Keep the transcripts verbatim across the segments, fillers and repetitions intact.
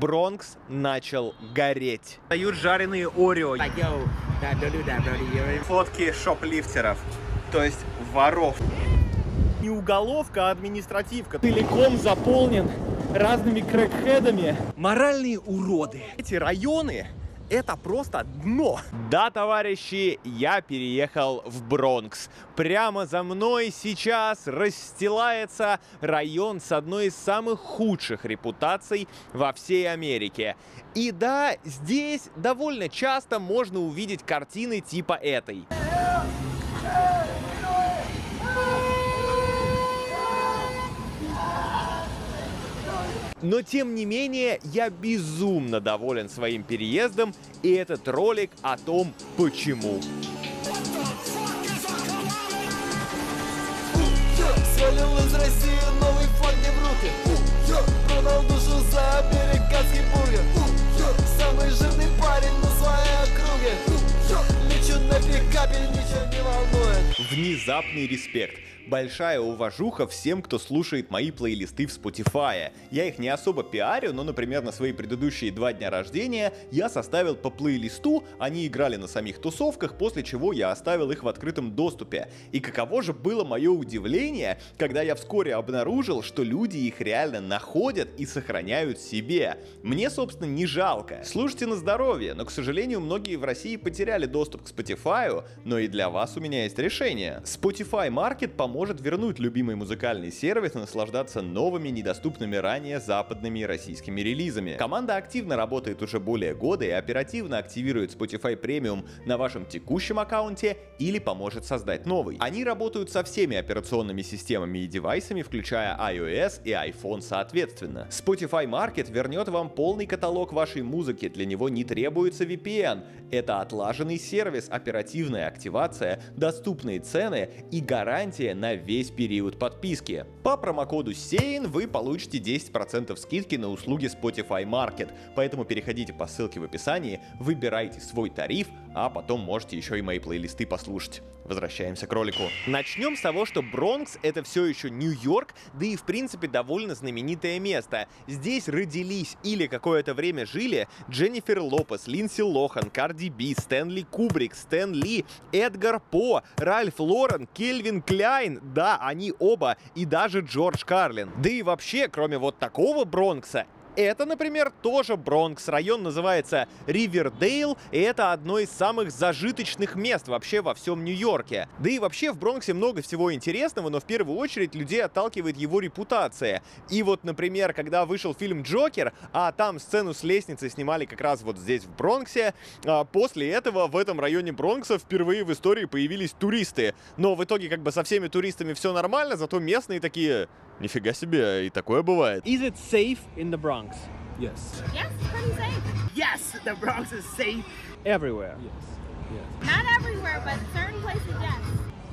Бронкс начал гореть. Дают жареные Oreo. Фотки шоплифтеров, то есть воров. И уголовка, а административка. Целиком заполнен разными крэкхедами. Моральные уроды. Эти районы... Это просто дно. Да, товарищи, я переехал в Бронкс. Прямо за мной сейчас расстилается район с одной из самых худших репутаций во всей Америке. И да, здесь довольно часто можно увидеть картины типа этой. Но, тем не менее, я безумно доволен своим переездом, и этот ролик о том, почему. Внезапный респект. Большая уважуха всем, кто слушает мои плейлисты в Spotify. Я их не особо пиарю, но, например, на свои предыдущие два дня рождения я составил по плейлисту, они играли на самих тусовках, после чего я оставил их в открытом доступе. И каково же было мое удивление, когда я вскоре обнаружил, что люди их реально находят и сохраняют себе. Мне, собственно, не жалко. Слушайте на здоровье, но, к сожалению, многие в России потеряли доступ к Spotify, но и для вас у меня есть решение. Spotify Market поможет может вернуть любимый музыкальный сервис и наслаждаться новыми, недоступными ранее западными и российскими релизами. Команда активно работает уже более года и оперативно активирует Spotify Premium на вашем текущем аккаунте или поможет создать новый. Они работают со всеми операционными системами и девайсами, включая iOS и iPhone соответственно. Spotify Market вернет вам полный каталог вашей музыки, для него не требуется ви пи эн. Это отлаженный сервис, оперативная активация, доступные цены и гарантия на весь период подписки. По промокоду Sein вы получите десять процентов скидки на услуги Spotify Market, поэтому переходите по ссылке в описании, выбирайте свой тариф, а потом можете еще и мои плейлисты послушать. Возвращаемся к ролику. Начнем с того, что Бронкс — это все еще Нью-Йорк, да и в принципе довольно знаменитое место. Здесь родились или какое-то время жили Дженнифер Лопес, Линдси Лохан, Карди Би, Стэнли Кубрик, Стэн Ли, Эдгар По, Ральф Лорен, Кельвин Кляйн, да, они оба, и даже Джордж Карлин. Да и вообще, кроме вот такого Бронкса, это, например, тоже Бронкс. Район называется Ривердейл, и это одно из самых зажиточных мест вообще во всем Нью-Йорке. Да и вообще в Бронксе много всего интересного, но в первую очередь людей отталкивает его репутация. И вот, например, когда вышел фильм «Джокер», а там сцену с лестницей снимали как раз вот здесь, в Бронксе, а после этого в этом районе Бронкса впервые в истории появились туристы. Но в итоге как бы со всеми туристами все нормально, зато местные такие... Нифига себе, и такое бывает. Is it safe in the Bronx? Yes. Yes, it's pretty safe. Yes, the Bronx is safe. Everywhere. Yes. Yes. Not everywhere, but certain places, yes.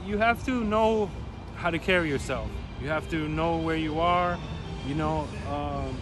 You have to know how to carry yourself. You have to know where you are. You know, um,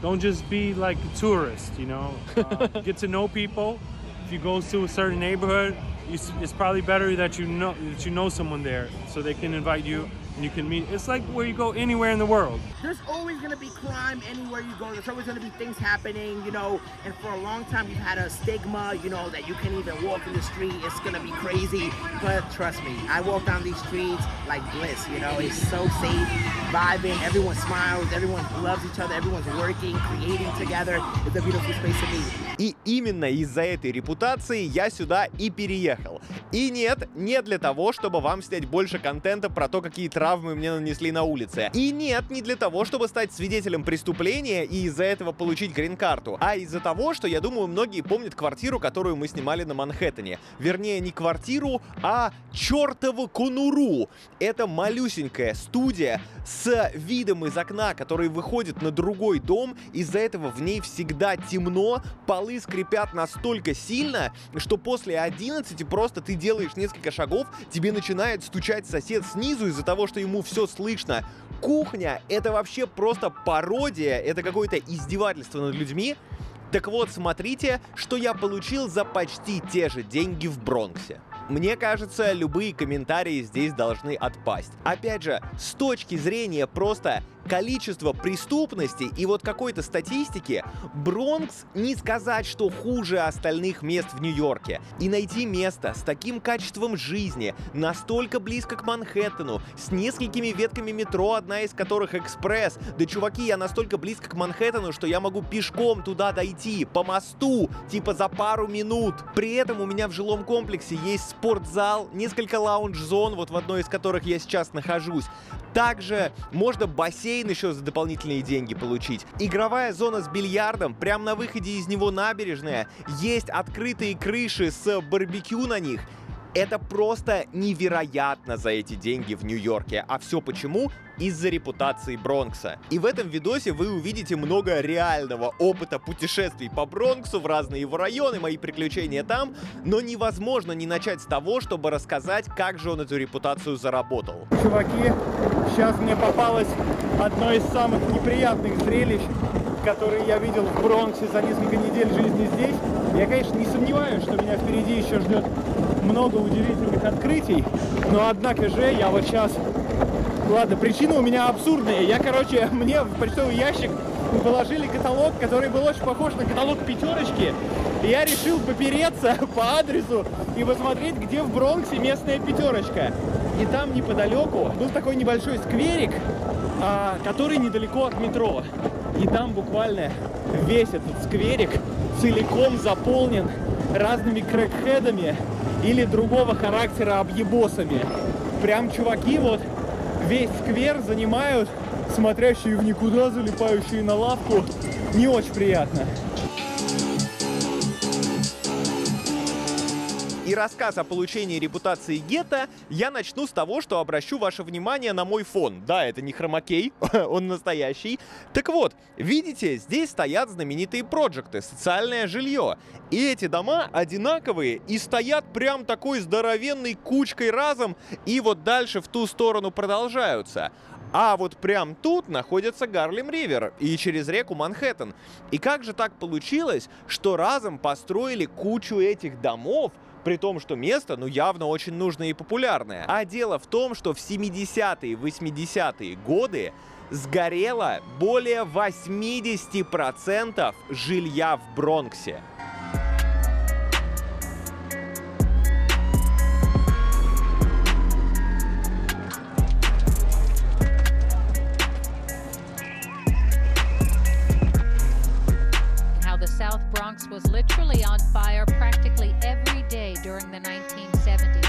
don't just be like a tourist. You know, uh, get to know people. If you go to a certain neighborhood, it's probably better that you know that you know someone there, so they can invite you. You can meet. It's like where you go anywhere in the world. There's always going to be crime anywhere you go. There's always going to be things happening, you know. And for a long time, you've had a stigma, you know, that you can't even walk in the street. It's going to be crazy. But trust me, I walk down these streets like bliss, you know. It's so safe, vibing. Everyone smiles. Everyone loves each other. Everyone's working, creating together. It's a beautiful space to be. И именно из-за этой репутации я сюда и переехал. И нет, не для того, чтобы вам снять больше контента про то, какие травмы мне нанесли на улице. И нет, не для того, чтобы стать свидетелем преступления и из-за этого получить грин-карту. А из-за того, что, я думаю, многие помнят квартиру, которую мы снимали на Манхэттене. Вернее, не квартиру, а чертову конуру. Это малюсенькая студия с видом из окна, который выходит на другой дом. Из-за этого в ней всегда темно, полы скрипят настолько сильно, что после одиннадцати просто ты делаешь несколько шагов, тебе начинает стучать сосед снизу из-за того, что ему все слышно. Кухня — это вообще просто пародия, это какое-то издевательство над людьми. Так вот, смотрите, что я получил за почти те же деньги в Бронксе. Мне кажется, любые комментарии здесь должны отпасть. Опять же, с точки зрения просто количество преступности и вот какой-то статистики, Бронкс не сказать, что хуже остальных мест в Нью-Йорке. И найти место с таким качеством жизни, настолько близко к Манхэттену, с несколькими ветками метро, одна из которых экспресс. Да, чуваки, я настолько близко к Манхэттену, что я могу пешком туда дойти, по мосту, типа за пару минут. При этом у меня в жилом комплексе есть спортзал, несколько лаунж-зон, вот в одной из которых я сейчас нахожусь. Также можно бассейн еще за дополнительные деньги получить. Игровая зона с бильярдом, прямо на выходе из него набережная. Есть открытые крыши с барбекю на них. Это просто невероятно за эти деньги в Нью-Йорке. А все почему? Из-за репутации Бронкса. И в этом видосе вы увидите много реального опыта путешествий по Бронксу в разные его районы, мои приключения там, но невозможно не начать с того, чтобы рассказать, как же он эту репутацию заработал. Чуваки, сейчас мне попалось одно из самых неприятных зрелищ, которые я видел в Бронксе за несколько недель жизни здесь. Я, конечно, не сомневаюсь, что меня впереди еще ждет много удивительных открытий, но однако же я вот сейчас... Ладно, причина у меня абсурдная. Я, короче, мне в почтовый ящик положили каталог, который был очень похож на каталог пятерочки. И я решил попереться по адресу и посмотреть, где в Бронксе местная пятерочка. И там неподалеку был такой небольшой скверик, который недалеко от метро. И там буквально весь этот скверик целиком заполнен разными крэкхедами или другого характера объебосами. Прям, чуваки, вот весь сквер занимают смотрящие в никуда, залипающие на лавку. Не очень приятно. И рассказ о получении репутации гетто я начну с того, что обращу ваше внимание на мой фон. Да, это не хромакей, он настоящий. Так вот, видите, здесь стоят знаменитые проджекты, социальное жилье. И эти дома одинаковые и стоят прям такой здоровенной кучкой разом, и вот дальше в ту сторону продолжаются. А вот прям тут находится Harlem River и через реку Манхэттен. И как же так получилось, что разом построили кучу этих домов, при том, что место, ну, явно очень нужное и популярное. А дело в том, что в семидесятые, восьмидесятые годы сгорело более восьмидесяти процентов жилья в Бронксе. Was literally on fire practically every day during the nineteen seventies.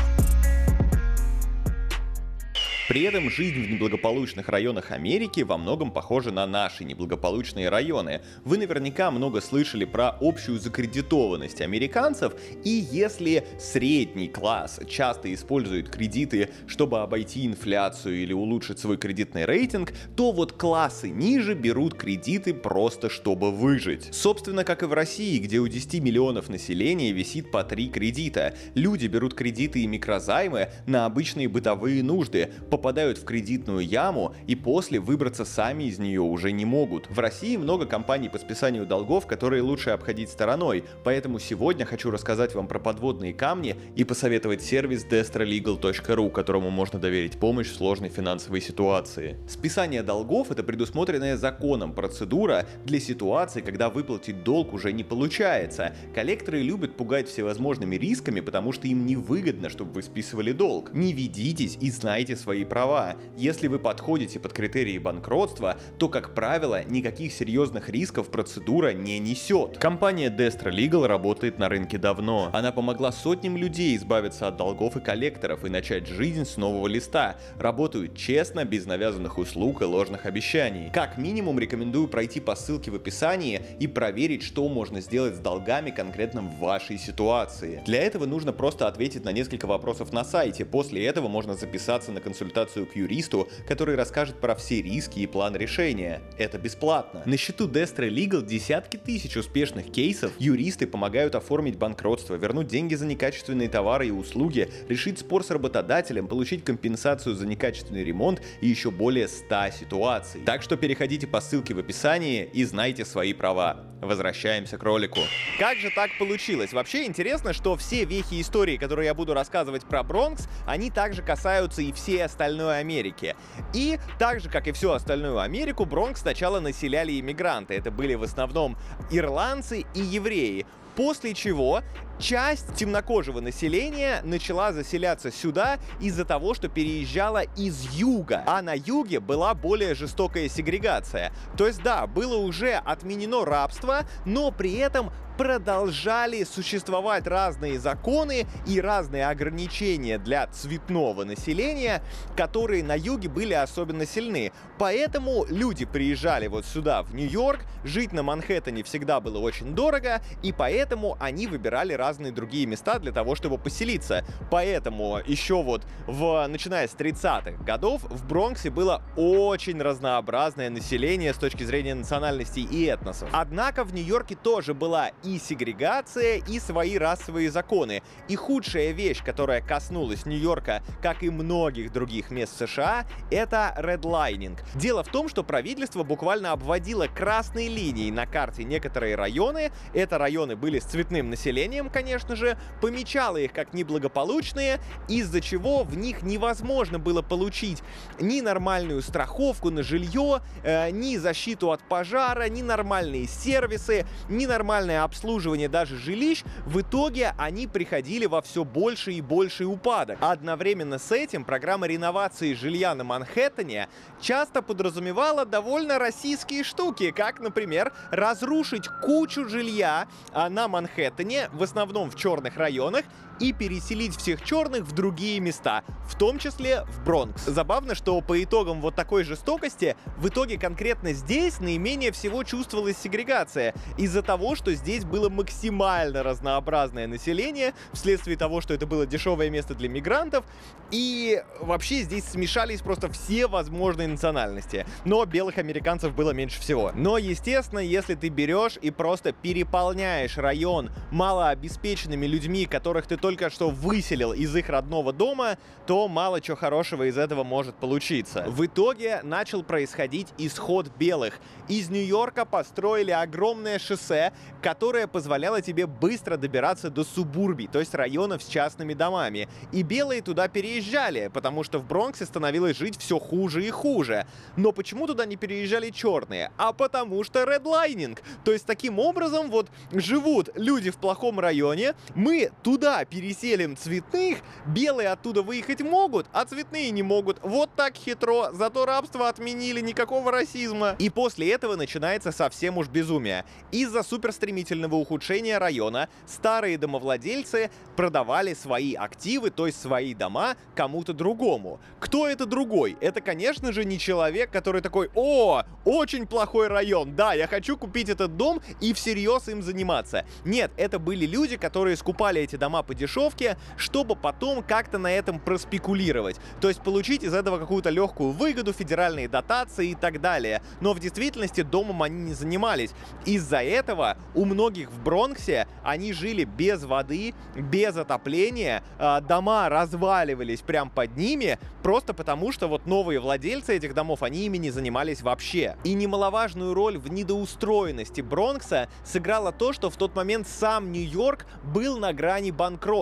При этом жизнь в неблагополучных районах Америки во многом похожа на наши неблагополучные районы. Вы наверняка много слышали про общую закредитованность американцев, и если средний класс часто использует кредиты, чтобы обойти инфляцию или улучшить свой кредитный рейтинг, то вот классы ниже берут кредиты просто чтобы выжить. Собственно, как и в России, где у десяти миллионов населения висит по три кредита. Люди берут кредиты и микрозаймы на обычные бытовые нужды, попадают в кредитную яму и после выбраться сами из нее уже не могут. В России много компаний по списанию долгов, которые лучше обходить стороной, поэтому сегодня хочу рассказать вам про подводные камни и посоветовать сервис дестра легал точка ру, которому можно доверить помощь в сложной финансовой ситуации. Списание долгов — это предусмотренная законом процедура для ситуации, когда выплатить долг уже не получается. Коллекторы любят пугать всевозможными рисками, потому что им невыгодно, чтобы вы списывали долг. Не ведитесь и знайте свои права. Если вы подходите под критерии банкротства, то, как правило, никаких серьезных рисков процедура не несет. Компания DestraLegal работает на рынке давно. Она помогла сотням людей избавиться от долгов и коллекторов и начать жизнь с нового листа. Работают честно, без навязанных услуг и ложных обещаний. Как минимум, рекомендую пройти по ссылке в описании и проверить, что можно сделать с долгами конкретно в вашей ситуации. Для этого нужно просто ответить на несколько вопросов на сайте. После этого можно записаться на консультацию консультацию к юристу, который расскажет про все риски и план решения. Это бесплатно. На счету DestraLegal десятки тысяч успешных кейсов. Юристы помогают оформить банкротство, вернуть деньги за некачественные товары и услуги, решить спор с работодателем, получить компенсацию за некачественный ремонт и еще более ста ситуаций. Так что переходите по ссылке в описании и знайте свои права. Возвращаемся к ролику. Как же так получилось? Вообще интересно, что все вехи истории, которые я буду рассказывать про Бронкс, они также касаются и всей остальной Америки. И так же, как и всю остальную Америку, Бронкс сначала населяли иммигранты. Это были в основном ирландцы и евреи. После чего часть темнокожего населения начала заселяться сюда из-за того, что переезжала из юга. А на юге была более жестокая сегрегация. То есть да, было уже отменено рабство, но при этом продолжали существовать разные законы и разные ограничения для цветного населения, которые на юге были особенно сильны. Поэтому люди приезжали вот сюда, в Нью-Йорк, жить на Манхэттене всегда было очень дорого, и поэтому они выбирали разные другие места для того, чтобы поселиться. Поэтому еще вот, в, начиная с тридцатых годов, в Бронксе было очень разнообразное население с точки зрения национальностей и этносов. Однако в Нью-Йорке тоже была и сегрегация, и свои расовые законы. И худшая вещь, которая коснулась Нью-Йорка, как и многих других мест США, это redlining. Дело в том, что правительство буквально обводило красной линией на карте некоторые районы. Это районы были с цветным населением, конечно же, помечало их как неблагополучные, из-за чего в них невозможно было получить ни нормальную страховку на жилье, э, ни защиту от пожара, ни нормальные сервисы, ни нормальное обслуживание даже жилищ. В итоге они приходили во все больше и больше упадок. Одновременно с этим программа реновации жилья на Манхэттене часто подразумевала довольно российские штуки, как, например, разрушить кучу жилья на Манхэттене, в основном в черных районах, и переселить всех черных в другие места, в том числе в Бронкс. Забавно, что по итогам вот такой жестокости в итоге конкретно здесь наименее всего чувствовалась сегрегация, из-за того, что здесь было максимально разнообразное население, вследствие того, что это было дешевое место для мигрантов, и вообще здесь смешались просто все возможные национальности. Но белых американцев было меньше всего. Но, естественно, если ты берешь и просто переполняешь район малообеспеченными людьми, которых ты только только что выселил из их родного дома, то мало чего хорошего из этого может получиться. В итоге начал происходить исход белых. Из Нью-Йорка построили огромное шоссе, которое позволяло тебе быстро добираться до субурбий, то есть районов с частными домами. И белые туда переезжали, потому что в Бронксе становилось жить все хуже и хуже. Но почему туда не переезжали черные? А потому что редлайнинг. То есть таким образом вот живут люди в плохом районе, мы туда переезжаем, переселим цветных, белые оттуда выехать могут, а цветные не могут. Вот так хитро, зато рабство отменили, никакого расизма. И после этого начинается совсем уж безумие. Из-за суперстремительного ухудшения района старые домовладельцы продавали свои активы, то есть свои дома, кому-то другому. Кто это другой? Это, конечно же, не человек, который такой: «О, очень плохой район, да, я хочу купить этот дом и всерьез им заниматься». Нет, это были люди, которые скупали эти дома по дешевке, чтобы потом как-то на этом проспекулировать, то есть получить из этого какую-то легкую выгоду, федеральные дотации и так далее. Но в действительности домом они не занимались. Из-за этого у многих в Бронксе они жили без воды, без отопления, дома разваливались прямо под ними, просто потому что вот новые владельцы этих домов, они ими не занимались вообще. И немаловажную роль в недоустроенности Бронкса сыграло то, что в тот момент сам Нью-Йорк был на грани банкротства.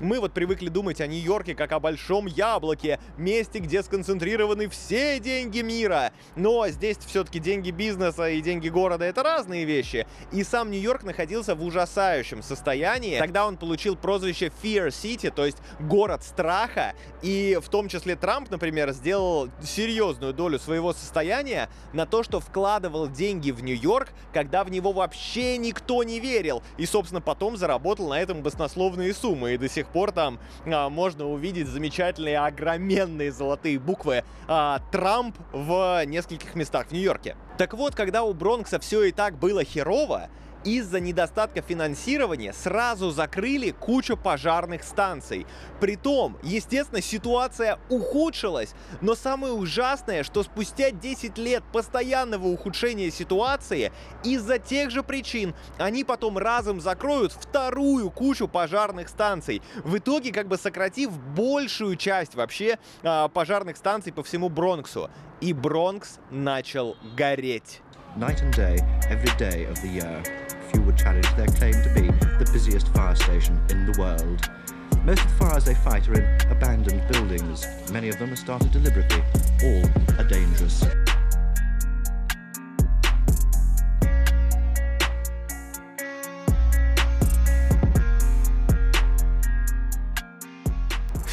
Мы вот привыкли думать о Нью-Йорке как о большом яблоке, месте, где сконцентрированы все деньги мира. Но здесь все-таки деньги бизнеса и деньги города — это разные вещи. И сам Нью-Йорк находился в ужасающем состоянии. Тогда он получил прозвище Fear City, то есть город страха. И в том числе Трамп, например, сделал серьезную долю своего состояния на то, что вкладывал деньги в Нью-Йорк, когда в него вообще никто не верил. И, собственно, потом заработал на этом баснословные суммы. И до сих пор там а, можно увидеть замечательные огроменные золотые буквы а, «Трамп» в нескольких местах в Нью-Йорке. Так вот, когда у Бронкса все и так было херово, из-за недостатка финансирования сразу закрыли кучу пожарных станций. Притом, естественно, ситуация ухудшилась, но самое ужасное, что спустя десять лет постоянного ухудшения ситуации, из-за тех же причин они потом разом закроют вторую кучу пожарных станций, в итоге как бы сократив большую часть вообще пожарных станций по всему Бронксу. И Бронкс начал гореть. night and day, every day of the year, few would challenge their claim to be the busiest fire station in the world. Most of the fires they fight are in abandoned buildings. Many of them are started deliberately. All are dangerous.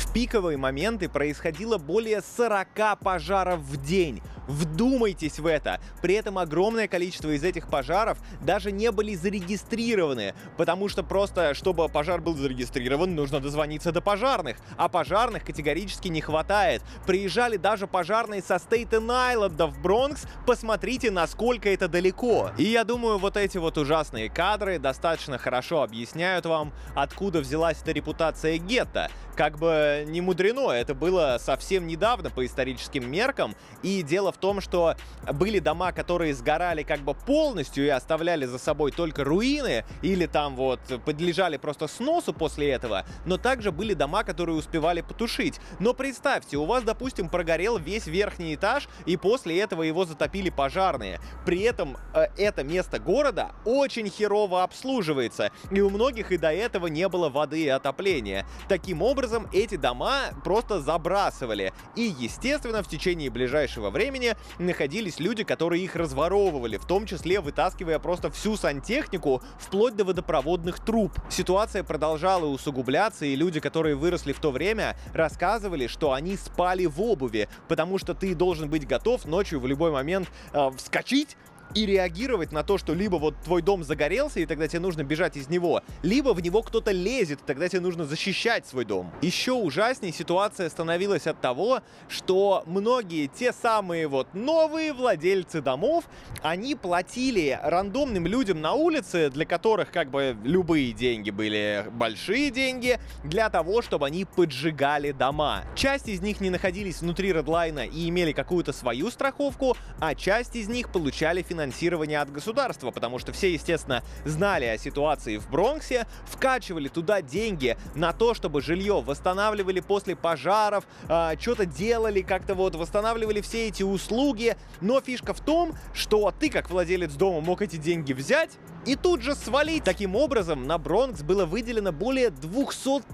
В пиковые моменты происходило более сорока пожаров в день. Вдумайтесь в это! При этом огромное количество из этих пожаров даже не были зарегистрированы, потому что просто, чтобы пожар был зарегистрирован, нужно дозвониться до пожарных, а пожарных категорически не хватает. Приезжали даже пожарные со Стейтен-Айленда в Бронкс, посмотрите, насколько это далеко. И я думаю, вот эти вот ужасные кадры достаточно хорошо объясняют вам, откуда взялась эта репутация гетто. Как бы не мудрено, это было совсем недавно по историческим меркам, и дело в том, что были дома, которые сгорали как бы полностью и оставляли за собой только руины, или там вот подлежали просто сносу после этого, но также были дома, которые успевали потушить. Но представьте, у вас, допустим, прогорел весь верхний этаж, и после этого его затопили пожарные. При этом э, это место города очень херово обслуживается, и у многих и до этого не было воды и отопления. Таким образом, эти дома просто забрасывали. И, естественно, в течение ближайшего времени находились люди, которые их разворовывали, в том числе вытаскивая просто всю сантехнику, вплоть до водопроводных труб. Ситуация продолжала усугубляться, и люди, которые выросли в то время, рассказывали, что они спали в обуви, потому что ты должен быть готов ночью в любой момент э, вскочить и реагировать на то, что либо вот твой дом загорелся, и тогда тебе нужно бежать из него, либо в него кто-то лезет, и тогда тебе нужно защищать свой дом. Еще ужаснее ситуация становилась от того, что многие те самые вот новые владельцы домов, они платили рандомным людям на улице, для которых как бы любые деньги были большие деньги, для того, чтобы они поджигали дома. Часть из них не находились внутри редлайна и имели какую-то свою страховку, а часть из них получали финансирование финансирования от государства, потому что все, естественно, знали о ситуации в Бронксе, вкачивали туда деньги на то, чтобы жилье восстанавливали после пожаров, э, что-то делали, как-то вот восстанавливали все эти услуги, но фишка в том, что ты, как владелец дома, мог эти деньги взять и тут же свалить. Таким образом, на Бронкс было выделено более двести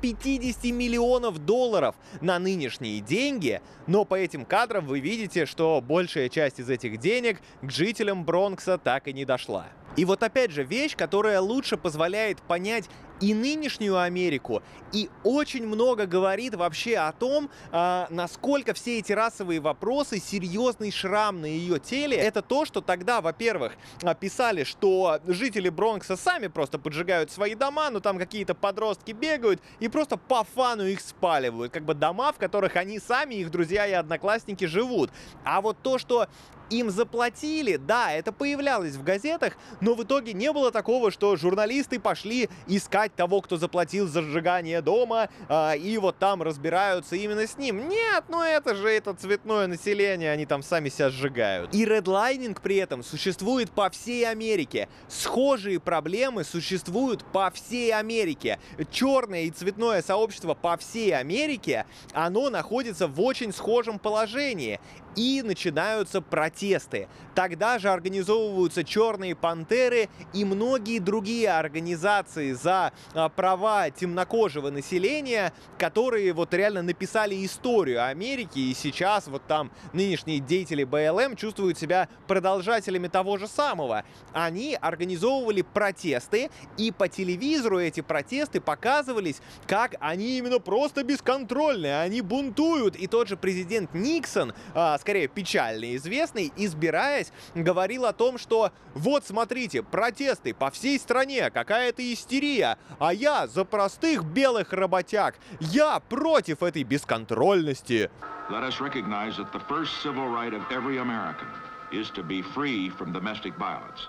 пятьдесят миллионов долларов на нынешние деньги, но по этим кадрам вы видите, что большая часть из этих денег к жителям Бронкса так и не дошла. И вот опять же вещь, которая лучше позволяет понять и нынешнюю Америку, и очень много говорит вообще о том, э, насколько все эти расовые вопросы, серьезный шрам на ее теле, это то, что тогда, во-первых, писали, что жители Бронкса сами просто поджигают свои дома, но там какие-то подростки бегают и просто по фану их спаливают, как бы дома, в которых они сами, их друзья и одноклассники живут. А вот то, что им заплатили, да, это появлялось в газетах, но в итоге не было такого, что журналисты пошли искать того, кто заплатил за сжигание дома, э, и вот там разбираются именно с ним. Нет, ну это же это цветное население, они там сами себя сжигают. И редлайнинг при этом существует по всей Америке. Схожие проблемы существуют по всей Америке. Черное и цветное сообщество по всей Америке, оно находится в очень схожем положении. И начинаются протесты. Тогда же организовываются «Черные пантеры» и многие другие организации за а, права темнокожего населения, которые вот реально написали историю Америки, и сейчас вот там нынешние деятели бэ эл эм чувствуют себя продолжателями того же самого. Они организовывали протесты, и по телевизору эти протесты показывались, как они именно просто бесконтрольные, они бунтуют, и тот же президент Никсон, а, скорее печально известный, избираясь, говорил о том, что вот смотрите, протесты по всей стране, какая-то истерия, а я за простых белых работяг, я против этой бесконтрольности. Let us recognize that the first civil right of every American is to be free from domestic violence.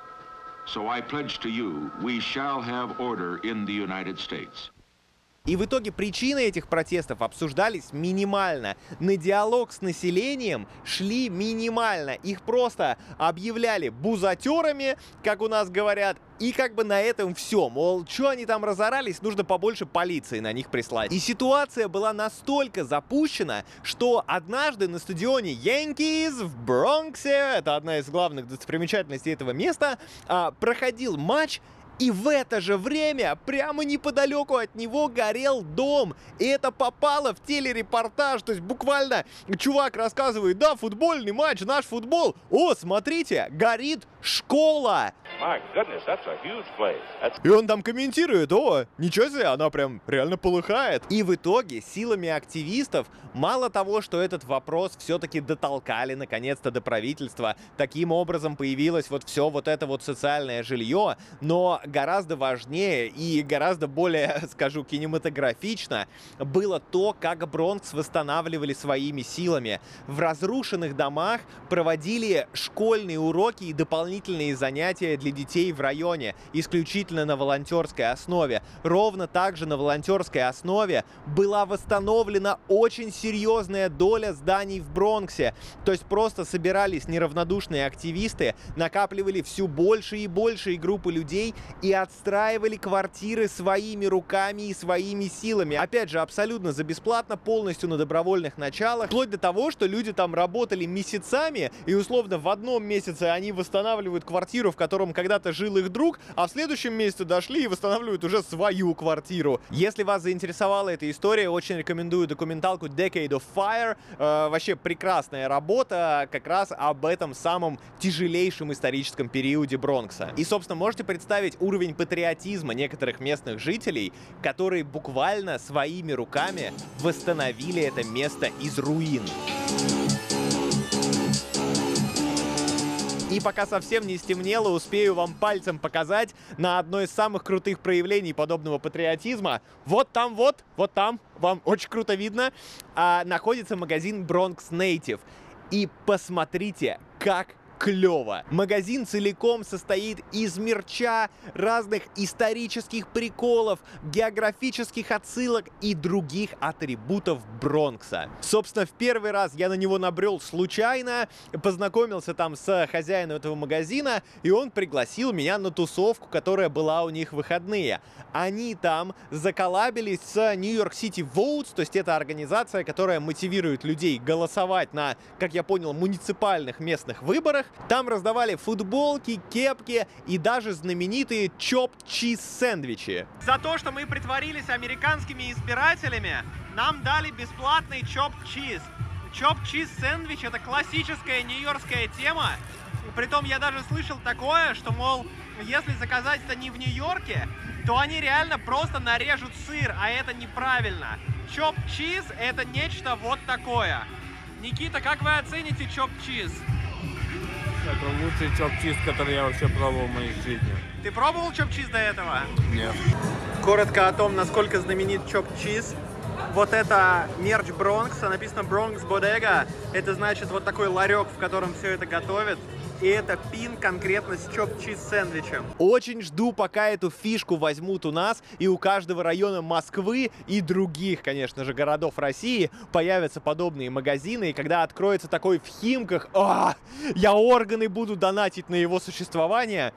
So I pledge to you, we shall have order in the United States. И в итоге причины этих протестов обсуждались минимально. На диалог с населением шли минимально. Их просто объявляли бузатерами, как у нас говорят, и как бы на этом все. Мол, что они там разорались, нужно побольше полиции на них прислать. И ситуация была настолько запущена, что однажды на стадионе Янкис в Бронксе, это одна из главных достопримечательностей этого места, проходил матч. И в это же время прямо неподалеку от него горел дом. И это попало в телерепортаж. То есть буквально чувак рассказывает: да, футбольный матч, наш футбол. О, смотрите, горит школа. Goodness, и он там комментирует: о, ничего себе, она прям реально полыхает. И в итоге силами активистов мало того, что этот вопрос все-таки дотолкали наконец-то до правительства. Таким образом появилось вот все вот это вот социальное жилье. Но гораздо важнее и гораздо более, скажу, кинематографично было то, как Бронкс восстанавливали своими силами. В разрушенных домах проводили школьные уроки и дополнительные занятия для детей в районе, исключительно на волонтерской основе. Ровно так же на волонтерской основе была восстановлена очень серьезная доля зданий в Бронксе. То есть просто собирались неравнодушные активисты, накапливали все больше и больше группы людей и отстраивали квартиры своими руками и своими силами. Опять же, абсолютно за бесплатно, полностью на добровольных началах, вплоть до того, что люди там работали месяцами, и условно в одном месяце они восстанавливают квартиру, в котором когда-то жил их друг, а в следующем месяце дошли и восстанавливают уже свою квартиру. Если вас заинтересовала эта история, очень рекомендую документалку Decade of Fire. Э, вообще прекрасная работа как раз об этом самом тяжелейшем историческом периоде Бронкса. И, собственно, можете представить уровень патриотизма некоторых местных жителей, которые буквально своими руками восстановили это место из руин. И пока совсем не стемнело, успею вам пальцем показать на одно из самых крутых проявлений подобного патриотизма. Вот там вот, вот там, вам очень круто видно, находится магазин Bronx Native. И посмотрите, как клево. Магазин целиком состоит из мерча, разных исторических приколов, географических отсылок и других атрибутов Бронкса. Собственно, в первый раз я на него набрел случайно, познакомился там с хозяином этого магазина, и он пригласил меня на тусовку, которая была у них в выходные. Они там заколабились с Нью-Йорк Сити Votes, то есть это организация, которая мотивирует людей голосовать на, как я понял, муниципальных местных выборах. Там раздавали футболки, кепки и даже знаменитые chop-chiz сэндвичи. За то, что мы притворились американскими избирателями, нам дали бесплатный chop-chiz. Chop-chiz сэндвич — это классическая нью-йоркская тема. Притом я даже слышал такое, что, мол, если заказать это не в Нью-Йорке, то они реально просто нарежут сыр, а это неправильно. Chop-chiz — это нечто вот такое. Никита, как вы оцените chop-chiz? Это лучший chop-chiz, который я вообще пробовал в моей жизни. Ты пробовал chop-chiz до этого? Нет. Коротко о том, насколько знаменит chop-chiz. Вот это мерч Бронкса, написано Бронкс Бодега. Это значит вот такой ларек, в котором все это готовят. И это пин конкретно с chop-chiz сэндвичем. Очень жду, пока эту фишку возьмут у нас, и у каждого района Москвы и других, конечно же, городов России появятся подобные магазины. И когда откроется такой в Химках, а, я органы буду донатить на его существование.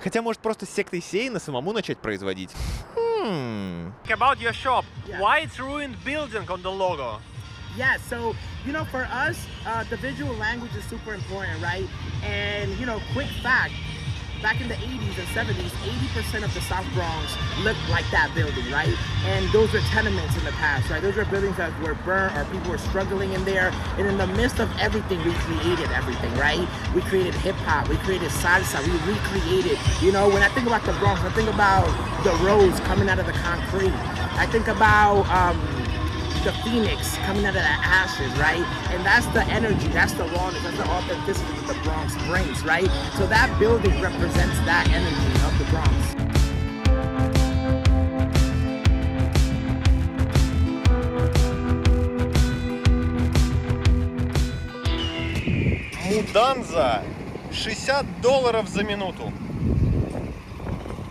Хотя, может, просто с сектой Сейна самому начать производить. Hmm. About your shop, why it's ruined building on the logo? Yeah, so, you know, for us, uh, the visual language is super important, right? And, you know, quick fact, back in the eighties and seventies, eighty percent of the South Bronx looked like that building, right? And those were tenements in the past, right? Those were buildings that were burnt or people were struggling in there. And in the midst of everything, we created everything, right? We created hip-hop, we created salsa, we recreated. You know, when I think about the Bronx, I think about the roads coming out of the concrete. I think about... Um, the phoenix coming out of the ashes, right? And that's the energy, that's the rawness, that's the authenticity that the Bronx brings, right? So that building represents that energy of the Bronx. Муданза, шестьдесят долларов за минуту.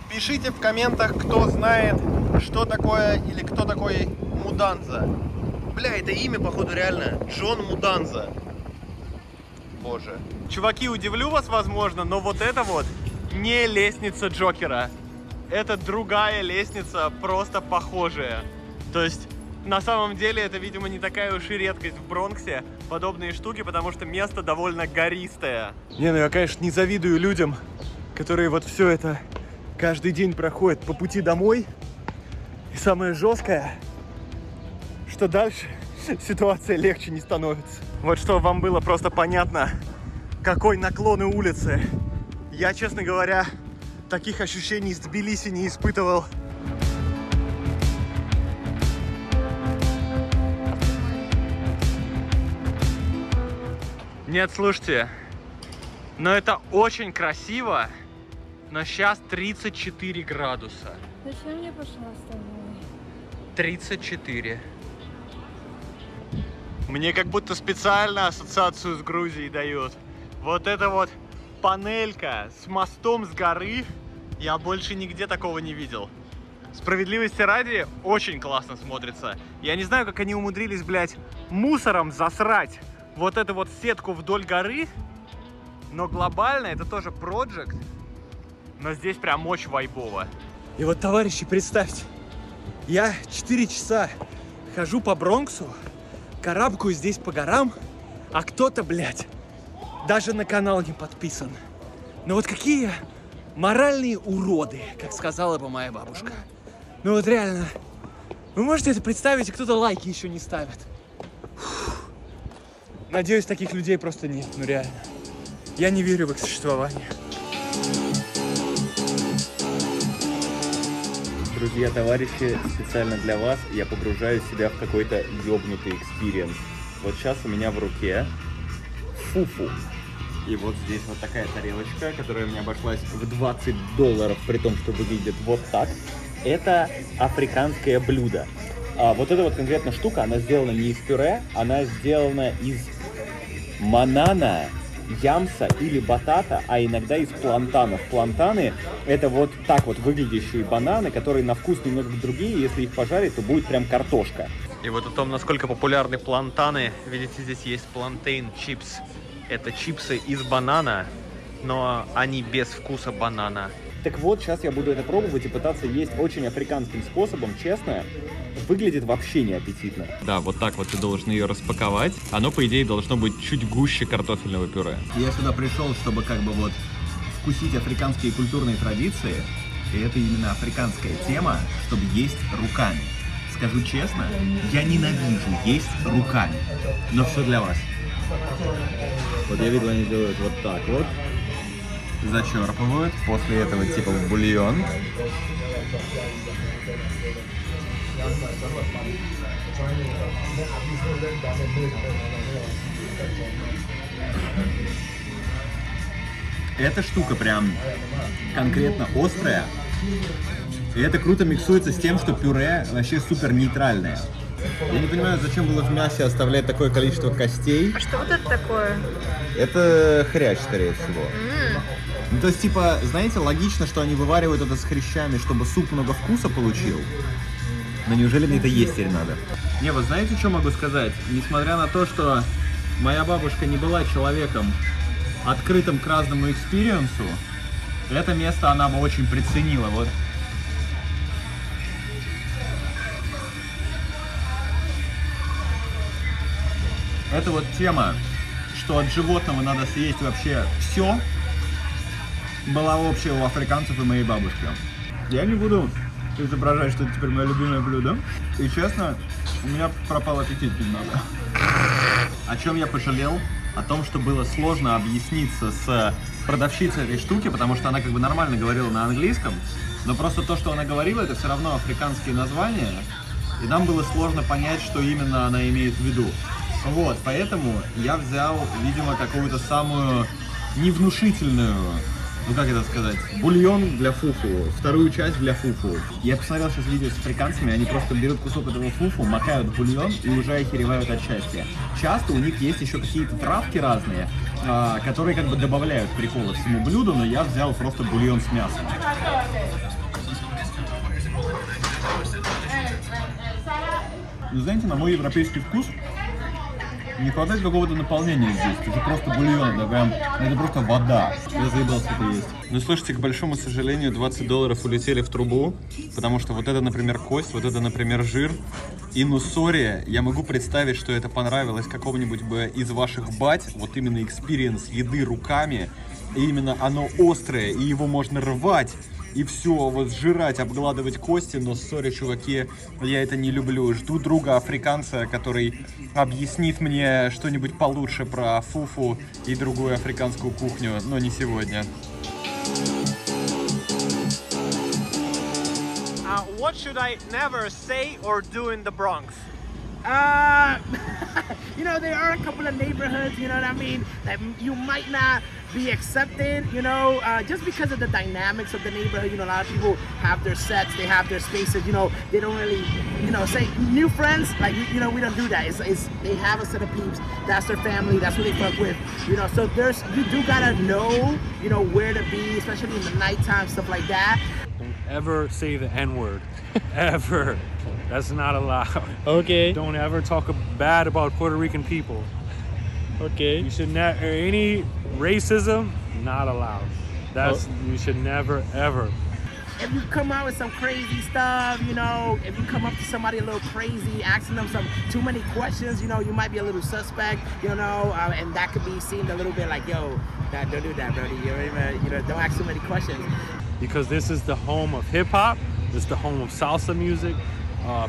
Пишите в комментах, кто знает что такое или кто такой Муданза. Бля, это имя, походу, реально. Джон Муданза. Боже. Чуваки, удивлю вас, возможно, но вот это вот не лестница Джокера. Это другая лестница, просто похожая. То есть, на самом деле, это, видимо, не такая уж и редкость в Бронксе, подобные штуки, потому что место довольно гористое. Не, ну я, конечно, не завидую людям, которые вот все это каждый день проходят по пути домой. И самое жесткое, что дальше ситуация легче не становится. Вот что вам было просто понятно, какой наклон у улицы. Я, честно говоря, таких ощущений с Тбилиси не испытывал. Нет, слушайте, но это очень красиво, но сейчас тридцать четыре градуса. Зачем я пошла с тобой? тридцать четыре. Мне как будто специально ассоциацию с Грузией дают. Вот это вот панелька с мостом с горы. Я больше нигде такого не видел. Справедливости ради, очень классно смотрится. Я не знаю, как они умудрились, блядь, мусором засрать вот эту вот сетку вдоль горы. Но глобально это тоже проджект. Но здесь прям очень вайбово. И вот, товарищи, представьте, я четыре часа хожу по Бронксу, карабкаюсь здесь по горам, а кто-то, блядь, даже на канал не подписан. Но вот какие моральные уроды, как сказала бы моя бабушка. Ну вот реально, вы можете это представить, и кто-то лайки еще не ставит. Фух. Надеюсь, таких людей просто нет, ну реально. Я не верю в их существование. Друзья, товарищи, специально для вас я погружаю себя в какой-то ёбнутый экспириенс. Вот сейчас у меня в руке фуфу. И вот здесь вот такая тарелочка, которая мне обошлась в двадцать долларов, при том, что выглядит вот так. Это африканское блюдо. А вот эта вот конкретно штука, она сделана не из пюре, она сделана из манана, ямса или батата, а иногда из плантанов. Плантаны — это вот так вот выглядящие бананы, которые на вкус немного другие, если их пожарить, то будет прям картошка. И вот о том, насколько популярны плантаны, видите, здесь есть plantain chips. Это чипсы из банана, но они без вкуса банана. Так вот, сейчас я буду это пробовать и пытаться есть очень африканским способом, честно. Выглядит вообще неаппетитно. Да, вот так вот ты должен ее распаковать. Оно, по идее, должно быть чуть гуще картофельного пюре. Я сюда пришел, чтобы как бы вот вкусить африканские культурные традиции. И это именно африканская тема, чтобы есть руками. Скажу честно, я ненавижу есть руками. Но все для вас. Вот я видел, они делают вот так вот. Зачерпывают. После этого типа в бульон. Эта штука прям конкретно острая. И это круто миксуется с тем, что пюре вообще супер нейтральное. Я не понимаю, зачем было в мясе оставлять такое количество костей. А что вот это такое? Это хрящ, скорее всего. Mm. Ну, то есть, типа, знаете, логично, что они вываривают это с хрящами, чтобы суп много вкуса получил. Но неужели мне это есть теперь надо? Не, вы знаете, что могу сказать? Несмотря на то, что моя бабушка не была человеком, открытым к разному экспириенсу, это место она бы очень приценила. Вот. Это вот тема, что от животного надо съесть вообще все, была общая у африканцев и моей бабушки. Я не буду изображать, что это теперь мое любимое блюдо. И честно, у меня пропал аппетит немного. О чем я пожалел? О том, что было сложно объясниться с продавщицей этой штуки, потому что она как бы нормально говорила на английском, но просто то, что она говорила, это все равно африканские названия, и нам было сложно понять, что именно она имеет в виду. Вот, поэтому я взял, видимо, какую-то самую невнушительную, ну как это сказать, бульон для фуфу, вторую часть для фуфу. Я посмотрел сейчас видео с африканцами, они просто берут кусок этого фуфу, макают в бульон и уже охеревают от счастья. Часто у них есть еще какие-то травки разные, которые как бы добавляют приколы всему блюду, но я взял просто бульон с мясом. Вы знаете, на мой европейский вкус не хватает какого-то наполнения здесь. Это просто бульон, да, прям, это просто вода. Я заебал, что это есть. Ну, слушайте, к большому сожалению, двадцать долларов улетели в трубу, потому что вот это, например, кость, вот это, например, жир. И, ну, сори, я могу представить, что это понравилось какому-нибудь бы из ваших бать, вот именно экспириенс еды руками, и именно оно острое, и его можно рвать. И все, вот сжирать, обгладывать кости, но, сори, чуваки, я это не люблю. Жду друга-африканца, который объяснит мне что-нибудь получше про фуфу и другую африканскую кухню, но не сегодня. Uh, what should I never say or do in the Bronx? Uh, you know, there are a couple of neighborhoods, you know what I mean, that you might not be accepted, you know, uh, just because of the dynamics of the neighborhood. You know, a lot of people have their sets, they have their spaces, you know, they don't really, you know, say new friends, like, you know, we don't do that. It's, it's they have a set of peeps, that's their family, that's who they fuck with, you know, so there's, you do gotta know, you know, where to be, especially in the nighttime, stuff like that. Don't ever say the N-word, ever. That's not allowed. Okay. Don't ever talk bad about Puerto Rican people. Okay. You should never, any racism, not allowed. That's, oh. You should never, ever. If you come out with some crazy stuff, you know, if you come up to somebody a little crazy, asking them some too many questions, you know, you might be a little suspect, you know, uh, and that could be seen a little bit like, yo, nah, don't do that, brody. You know, you know, don't ask too many questions. Because this is the home of hip hop, this is the home of salsa music, uh,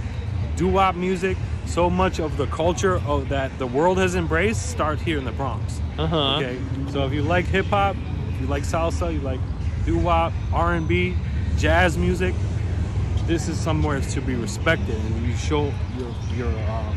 doo-wop music. So much of the culture of that the world has embraced start here in the Bronx. Uh-huh. Okay, so if you like hip hop, if you like salsa, you like doo-wop, R and B, jazz music, this is somewhere to be respected, and you show your your um,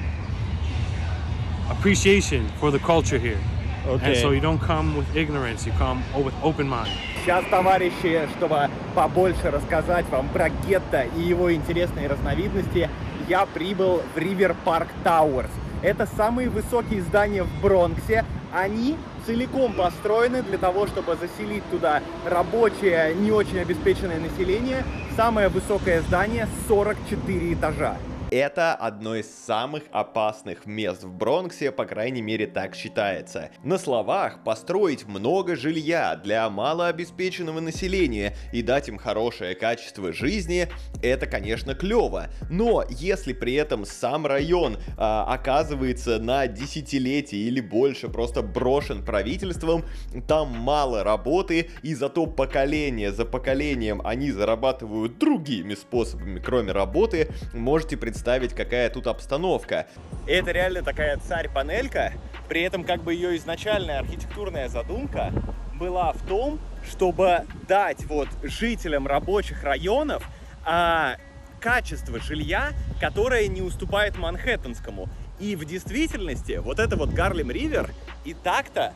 appreciation for the culture here. Okay. And so you don't come with ignorance, you come with open mind. Сейчас, товарищи, чтобы побольше рассказать вам про гетто и его интересные разновидности, я прибыл в River Park Towers. Это самые высокие здания в Бронксе. Они целиком построены для того, чтобы заселить туда рабочее, не очень обеспеченное население. Самое высокое здание — сорок четыре этажа. Это одно из самых опасных мест в Бронксе, по крайней мере так считается. На словах построить много жилья для малообеспеченного населения и дать им хорошее качество жизни — это, конечно, клево. Но если при этом сам район э, оказывается на десятилетие или больше просто брошен правительством, там мало работы, и зато поколение за поколением они зарабатывают другими способами, кроме работы, можете представить, Представить, какая тут обстановка. Это реально такая царь-панелька, при этом как бы ее изначальная архитектурная задумка была в том, чтобы дать вот жителям рабочих районов а, качество жилья, которое не уступает манхэттенскому. И в действительности вот это вот Harlem River и так-то,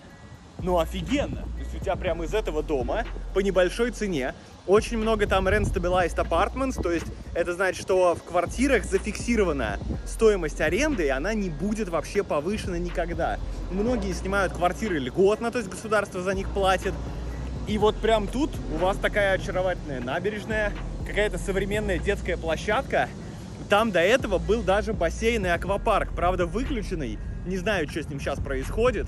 ну офигенно. То есть у тебя прямо из этого дома по небольшой цене. Очень много там rent stabilized apartments, то есть это значит, что в квартирах зафиксирована стоимость аренды, и она не будет вообще повышена никогда. Многие снимают квартиры льготно, то есть государство за них платит. И вот прям тут у вас такая очаровательная набережная, какая-то современная детская площадка. Там до этого был даже бассейн и аквапарк, правда выключенный. Не знаю, что с ним сейчас происходит,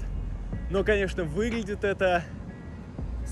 но, конечно, выглядит это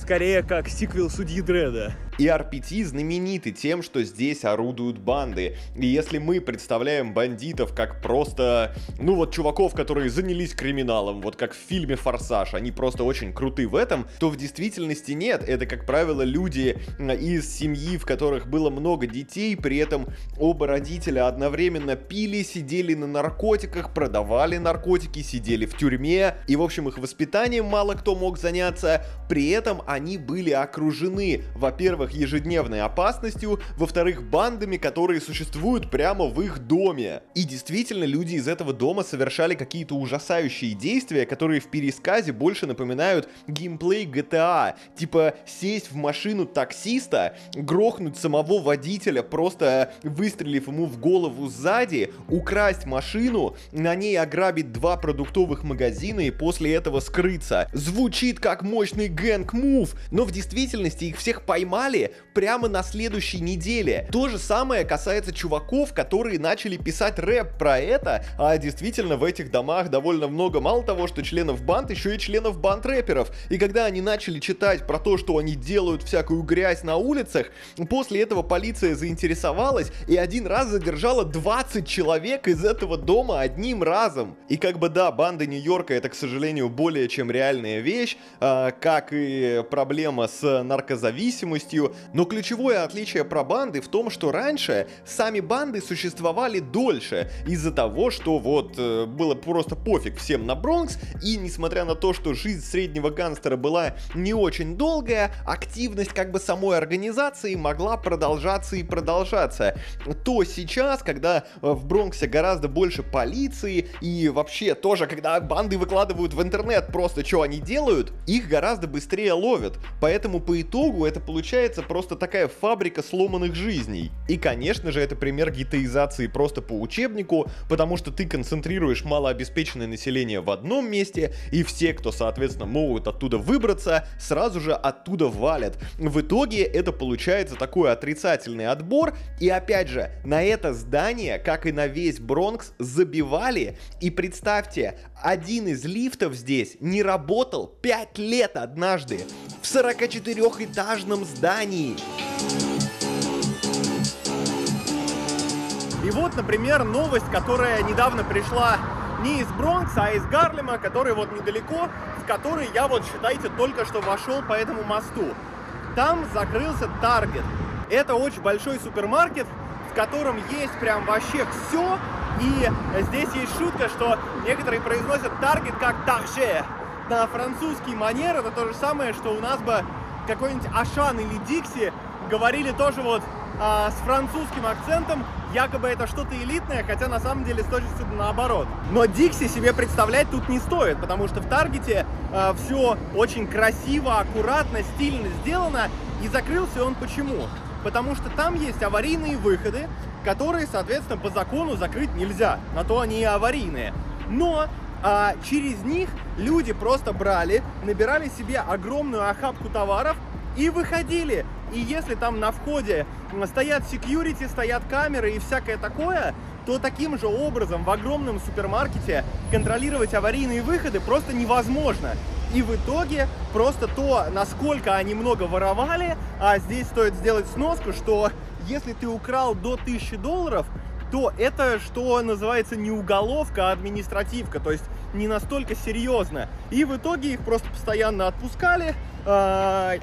скорее как сиквел «Судьи Дредда». И ар пи ти знамениты тем, что здесь орудуют банды. И если мы представляем бандитов как просто, ну вот, чуваков, которые занялись криминалом, вот как в фильме «Форсаж», они просто очень круты в этом, то в действительности нет. Это, как правило, люди из семьи, в которых было много детей, при этом оба родителя одновременно пили, сидели на наркотиках, продавали наркотики, сидели в тюрьме. И, в общем, их воспитанием мало кто мог заняться. При этом они были окружены, во-первых, ежедневной опасностью, во-вторых, бандами, которые существуют прямо в их доме. И действительно, люди из этого дома совершали какие-то ужасающие действия, которые в пересказе больше напоминают геймплей джи ти эй, типа сесть в машину таксиста, грохнуть самого водителя, просто выстрелив ему в голову сзади, украсть машину, на ней ограбить два продуктовых магазина и после этого скрыться. Звучит как мощный гэнг-мув, но в действительности их всех поймали Италии прямо на следующей неделе. То же самое касается чуваков, которые начали писать рэп про это, а действительно в этих домах довольно много, мало того, что членов банд, еще и членов банд рэперов. И когда они начали читать про то, что они делают всякую грязь на улицах, после этого полиция заинтересовалась и один раз задержала двадцать человек из этого дома одним разом. И как бы да, банды Нью-Йорка — это, к сожалению, более чем реальная вещь, э, как и проблема с наркозависимостью, но ключевое отличие про банды в том, что раньше сами банды существовали дольше из-за того, что вот э, было просто пофиг всем на Бронкс, и несмотря на то, что жизнь среднего гангстера была не очень долгая, активность как бы самой организации могла продолжаться и продолжаться. То сейчас, когда в Бронксе гораздо больше полиции и вообще тоже, когда банды выкладывают в интернет просто, что они делают, их гораздо быстрее ловят. Поэтому по итогу это получается просто такая фабрика сломанных жизней. И, конечно же, это пример гетоизации просто по учебнику, потому что ты концентрируешь малообеспеченное население в одном месте, и все, кто, соответственно, могут оттуда выбраться, сразу же оттуда валят. В итоге это получается такой отрицательный отбор, и опять же, на это здание, как и на весь Бронкс, забивали, и представьте, один из лифтов здесь не работал пять лет однажды в сорокачетырёхэтажном здании. И вот, например, новость, которая недавно пришла не из Бронкса, а из Гарлема, который вот недалеко, в который я вот, считайте, только что вошел по этому мосту. Там закрылся Target. Это очень большой супермаркет, в котором есть прям вообще все. И здесь есть шутка, что некоторые произносят Target как «Тарже». На французский манер это то же самое, что у нас бы какой-нибудь Ашан или Дикси говорили тоже вот а, с французским акцентом, якобы это что-то элитное, хотя на самом деле с точностью наоборот. Но Дикси себе представлять тут не стоит, потому что в Таргете а, все очень красиво, аккуратно, стильно сделано. И закрылся он почему? Потому что там есть аварийные выходы, которые, соответственно, по закону закрыть нельзя. На то они и аварийные. Но а, через них люди просто брали, набирали себе огромную охапку товаров и выходили. И если там на входе стоят секьюрити, стоят камеры и всякое такое, то таким же образом в огромном супермаркете контролировать аварийные выходы просто невозможно. И в итоге просто то, насколько они много воровали, а здесь стоит сделать сноску, что если ты украл до тысячи долларов, то это, что называется, не уголовка, а административка, то есть не настолько серьезно. И в итоге их просто постоянно отпускали,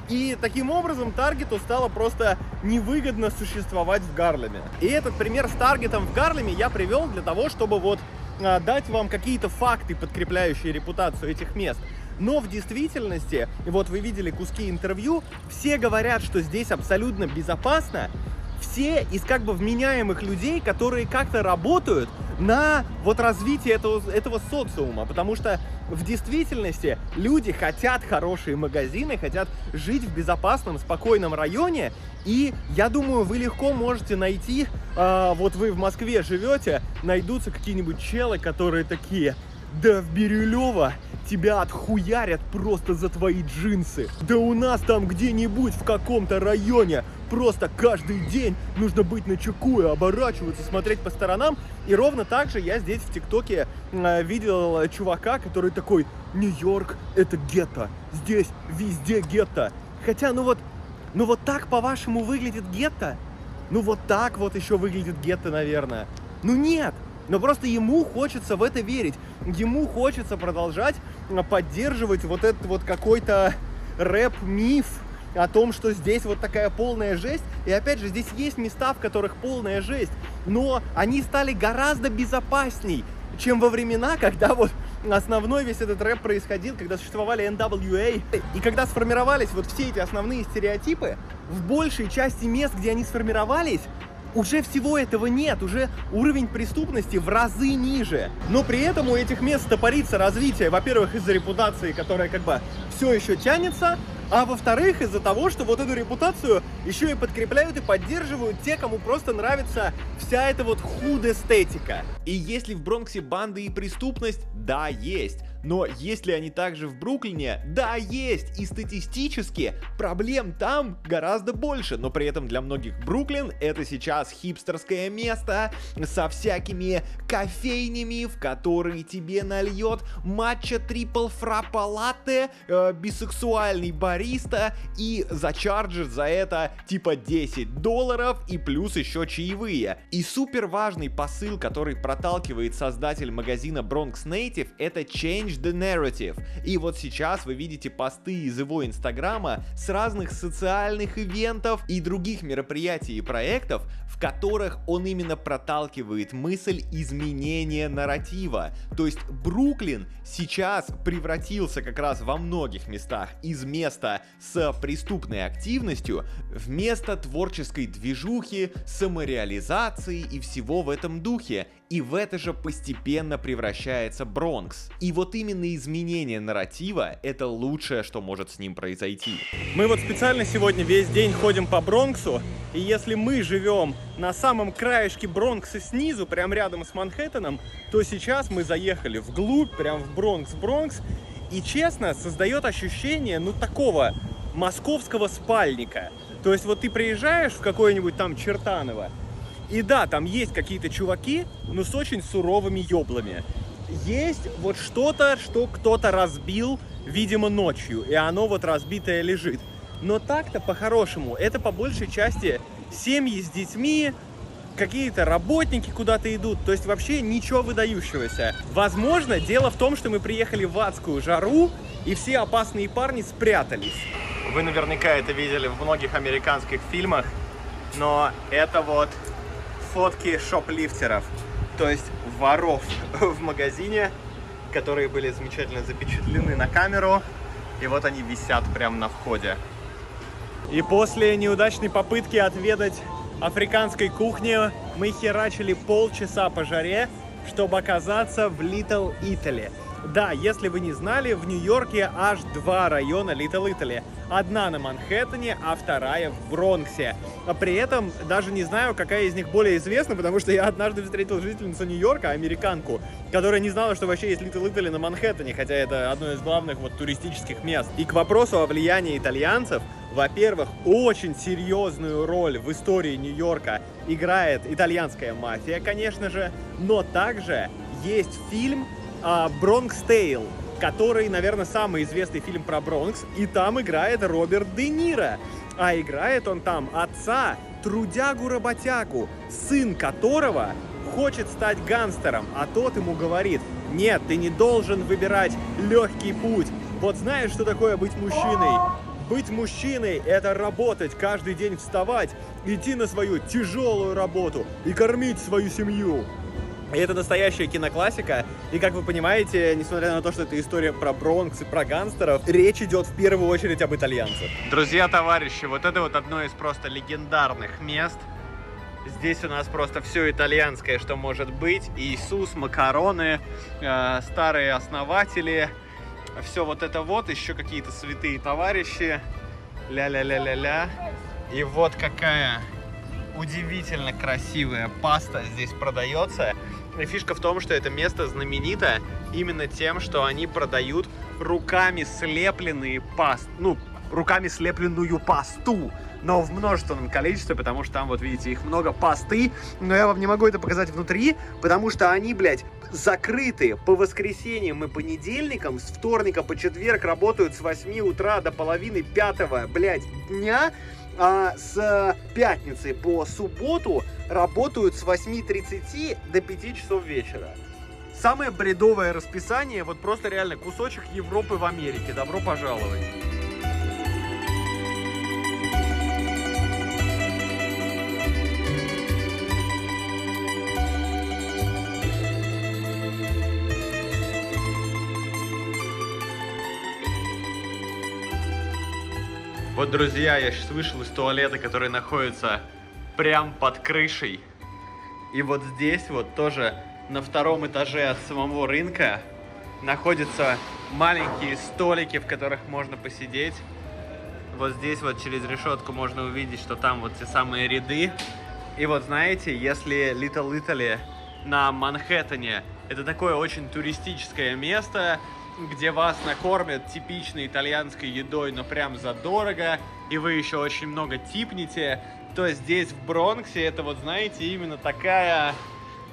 и таким образом Таргету стало просто невыгодно существовать в Гарлеме. И этот пример с Таргетом в Гарлеме я привел для того, чтобы вот дать вам какие-то факты, подкрепляющие репутацию этих мест. Но в действительности, вот вы видели куски интервью, все говорят, что здесь абсолютно безопасно. Все из как бы вменяемых людей, которые как-то работают на вот развитие этого, этого социума. Потому что в действительности люди хотят хорошие магазины, хотят жить в безопасном, спокойном районе. И я думаю, вы легко можете найти, э, вот вы в Москве живете, найдутся какие-нибудь челы, которые такие... Да в Бирюлево тебя отхуярят просто за твои джинсы. Да у нас там где-нибудь в каком-то районе просто каждый день нужно быть начеку и оборачиваться, смотреть по сторонам. И ровно так же я здесь в ТикТоке э, видел чувака, который такой: Нью-Йорк — это гетто. Здесь везде гетто. Хотя, ну вот, ну вот так, по-вашему, выглядит гетто? Ну вот так вот еще выглядит гетто, наверное. Ну нет! Но просто ему хочется в это верить, ему хочется продолжать поддерживать вот этот вот какой-то рэп-миф о том, что здесь вот такая полная жесть. И опять же, здесь есть места, в которых полная жесть, но они стали гораздо безопасней, чем во времена, когда вот основной весь этот рэп происходил, когда существовали эн дабл ю эй. И когда сформировались вот все эти основные стереотипы, в большей части мест, где они сформировались, уже всего этого нет, уже уровень преступности в разы ниже. Но при этом у этих мест стопорится развитие, во-первых, из-за репутации, которая как бы все еще тянется, а во-вторых, из-за того, что вот эту репутацию еще и подкрепляют и поддерживают те, кому просто нравится вся эта вот худ-эстетика. И если в Бронксе банды и преступность, да, есть. Но есть ли они также в Бруклине? Да, есть! И статистически проблем там гораздо больше, но при этом для многих Бруклин это сейчас хипстерское место со всякими кофейнями, в которые тебе нальет матча трипл фраппа латте э, бисексуальный бариста и зачарджит за это типа десять долларов и плюс еще чаевые. И супер важный посыл, который проталкивает создатель магазина Bronx Native, это change the narrative. И вот сейчас вы видите посты из его инстаграма с разных социальных ивентов и других мероприятий и проектов, в которых он именно проталкивает мысль изменения нарратива. То есть Бруклин сейчас превратился как раз во многих местах из места с преступной активностью в место творческой движухи, самореализации и всего в этом духе. И в это же постепенно превращается Бронкс. И вот именно изменение нарратива — это лучшее, что может с ним произойти. Мы вот специально сегодня весь день ходим по Бронксу, и если мы живем на самом краешке Бронкса снизу, прям рядом с Манхэттеном, то сейчас мы заехали вглубь, прям в Бронкс-Бронкс, и, честно, создает ощущение, ну, такого московского спальника. То есть вот ты приезжаешь в какое-нибудь там Чертаново, и да, там есть какие-то чуваки, но с очень суровыми ёблами. Есть вот что-то, что кто-то разбил, видимо, ночью, и оно вот разбитое лежит. Но так-то, по-хорошему, это по большей части семьи с детьми, какие-то работники куда-то идут, то есть вообще ничего выдающегося. Возможно, дело в том, что мы приехали в адскую жару, и все опасные парни спрятались. Вы наверняка это видели в многих американских фильмах, но это вот... фотки шоплифтеров, то есть воров в магазине, которые были замечательно запечатлены на камеру, и вот они висят прямо на входе. И после неудачной попытки отведать африканской кухни мы херачили полчаса по жаре, чтобы оказаться в Little Italy. Да, если вы не знали, в Нью-Йорке аж два района Little Italy. Одна на Манхэттене, а вторая в Бронксе. А при этом даже не знаю, какая из них более известна, потому что я однажды встретил жительницу Нью-Йорка, американку, которая не знала, что вообще есть Little Italy на Манхэттене, хотя это одно из главных вот туристических мест. И к вопросу о влиянии итальянцев, во-первых, очень серьезную роль в истории Нью-Йорка играет итальянская мафия, конечно же, но также есть фильм «Бронкс Тейл», который, наверное, самый известный фильм про Бронкс, и там играет Роберт Де Ниро. А играет он там отца, трудягу-работягу, сын которого хочет стать гангстером, а тот ему говорит: «Нет, ты не должен выбирать легкий путь. Вот знаешь, что такое быть мужчиной? Быть мужчиной — это работать, каждый день вставать, идти на свою тяжелую работу и кормить свою семью». И это настоящая киноклассика, и, как вы понимаете, несмотря на то, что это история про Бронкс и про гангстеров, речь идет в первую очередь об итальянцах. Друзья, товарищи, вот это вот одно из просто легендарных мест. Здесь у нас просто все итальянское, что может быть. Иисус, макароны, э, старые основатели, все вот это вот, еще какие-то святые товарищи, ля-ля-ля-ля-ля. И вот какая удивительно красивая паста здесь продается. И фишка в том, что это место знаменито именно тем, что они продают руками слепленные паст, ну, руками слепленную пасту, но в множественном количестве, потому что там, вот видите, их много пасты, но я вам не могу это показать внутри, потому что они, блядь, закрыты по воскресеньям и понедельникам, с вторника по четверг работают с восьми утра до половины пятого, блядь, дня, а с пятницы по субботу работают с восьми тридцати до пяти часов вечера. Самое бредовое расписание, вот просто реально кусочек Европы в Америке. Добро пожаловать! Вот, друзья, я сейчас вышел из туалета, который находится прям под крышей. И вот здесь вот тоже на втором этаже от самого рынка находятся маленькие столики, в которых можно посидеть. Вот здесь вот через решетку можно увидеть, что там вот те самые ряды. И вот знаете, если Little Italy на Манхэттене — это такое очень туристическое место, где вас накормят типичной итальянской едой, но прям задорого, и вы еще очень много типнете, то здесь, в Бронксе, это вот, знаете, именно такая,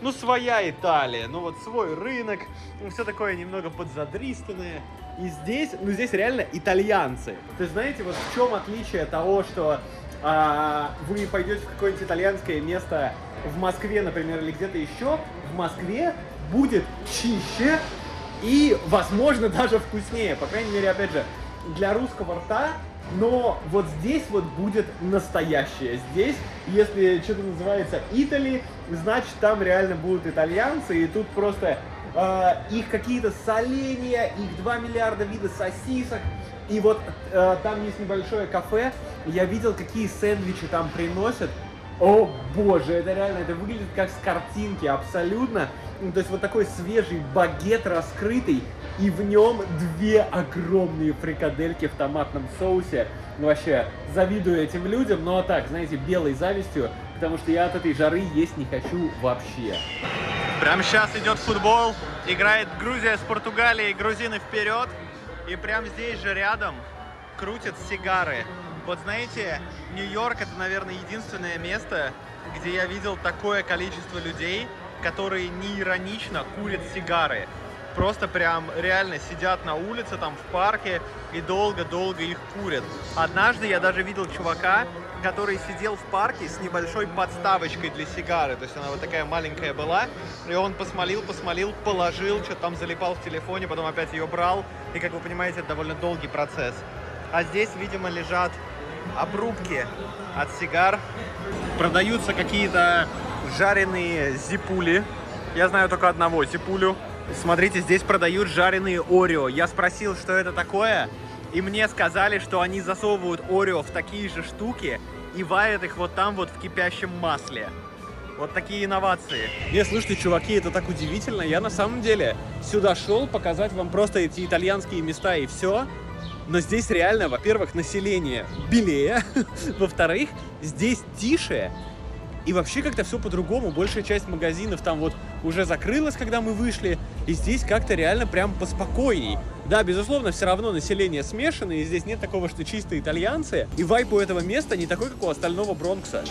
ну, своя Италия, ну, вот свой рынок, ну, все такое немного подзадристанное. И здесь, ну, здесь реально итальянцы. То есть, знаете, вот в чем отличие того, что а, вы пойдете в какое-нибудь итальянское место в Москве, например, или где-то еще, в Москве будет чище и, возможно, даже вкуснее. По крайней мере, опять же, для русского рта. Но вот здесь вот будет настоящее. Здесь, если что-то называется Итали, значит, там реально будут итальянцы. И тут просто э, их какие-то соленья, их два миллиарда вида сосисок. И вот э, там есть небольшое кафе. Я видел, какие сэндвичи там приносят. О боже, это реально, это выглядит как с картинки абсолютно. Ну, то есть вот такой свежий багет раскрытый, и в нем две огромные фрикадельки в томатном соусе. Ну, вообще, завидую этим людям, но так, знаете, белой завистью, потому что я от этой жары есть не хочу вообще. Прямо сейчас идет футбол, играет Грузия с Португалией, грузины вперед, и прямо здесь же рядом крутят сигары. Вот знаете, Нью-Йорк — это, наверное, единственное место, где я видел такое количество людей, которые не иронично курят сигары. Просто прям реально сидят на улице, там, в парке, и долго-долго их курят. Однажды я даже видел чувака, который сидел в парке с небольшой подставочкой для сигары. То есть она вот такая маленькая была, и он посмолил, посмолил, положил, что-то там залипал в телефоне, потом опять ее брал. И, как вы понимаете, это довольно долгий процесс. А здесь, видимо, лежат обрубки от сигар. Продаются какие-то жареные зипули. Я знаю только одного зипулю. Смотрите, здесь продают жареные Орео. Я спросил, что это такое, и мне сказали, что они засовывают Орео в такие же штуки и варят их вот там вот в кипящем масле. Вот такие инновации. Не, слушайте, чуваки, это так удивительно. Я на самом деле сюда шел показать вам просто эти итальянские места и все. Но здесь реально, во-первых, население белее, во-вторых, здесь тише, и вообще как-то все по-другому. Большая часть магазинов там вот уже закрылась, когда мы вышли, и здесь как-то реально прям поспокойней. Да, безусловно, все равно население смешанное, и здесь нет такого, что чисто итальянцы, и вайб у этого места не такой, как у остального Бронкса.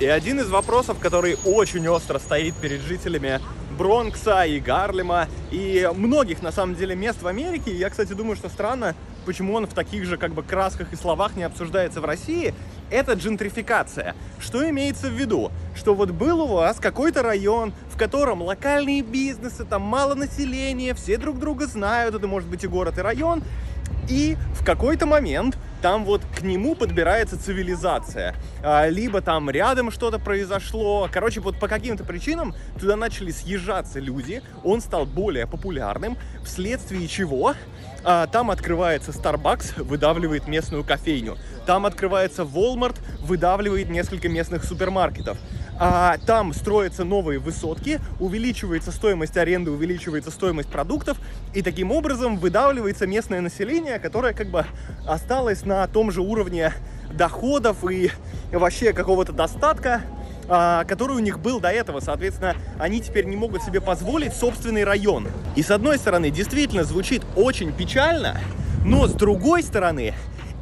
И один из вопросов, который очень остро стоит перед жителями Бронкса и Гарлема, и многих, на самом деле, мест в Америке. Я, кстати, думаю, что странно, почему он в таких же, как бы, красках и словах не обсуждается в России. Это джентрификация. Что имеется в виду? Что вот был у вас какой-то район, в котором локальные бизнесы, там мало населения, все друг друга знают, это может быть и город, и район, и в какой-то момент там вот к нему подбирается цивилизация. Либо там рядом что-то произошло. Короче, вот по каким-то причинам туда начали съезжаться люди. Он стал более популярным, вследствие чего там открывается Starbucks, выдавливает местную кофейню. Там открывается Walmart, выдавливает несколько местных супермаркетов. А там строятся новые высотки, увеличивается стоимость аренды, увеличивается стоимость продуктов, и таким образом выдавливается местное население, которое как бы осталось на том же уровне доходов и вообще какого-то достатка, который у них был до этого. Соответственно, они теперь не могут себе позволить собственный район. И с одной стороны, действительно звучит очень печально, но с другой стороны,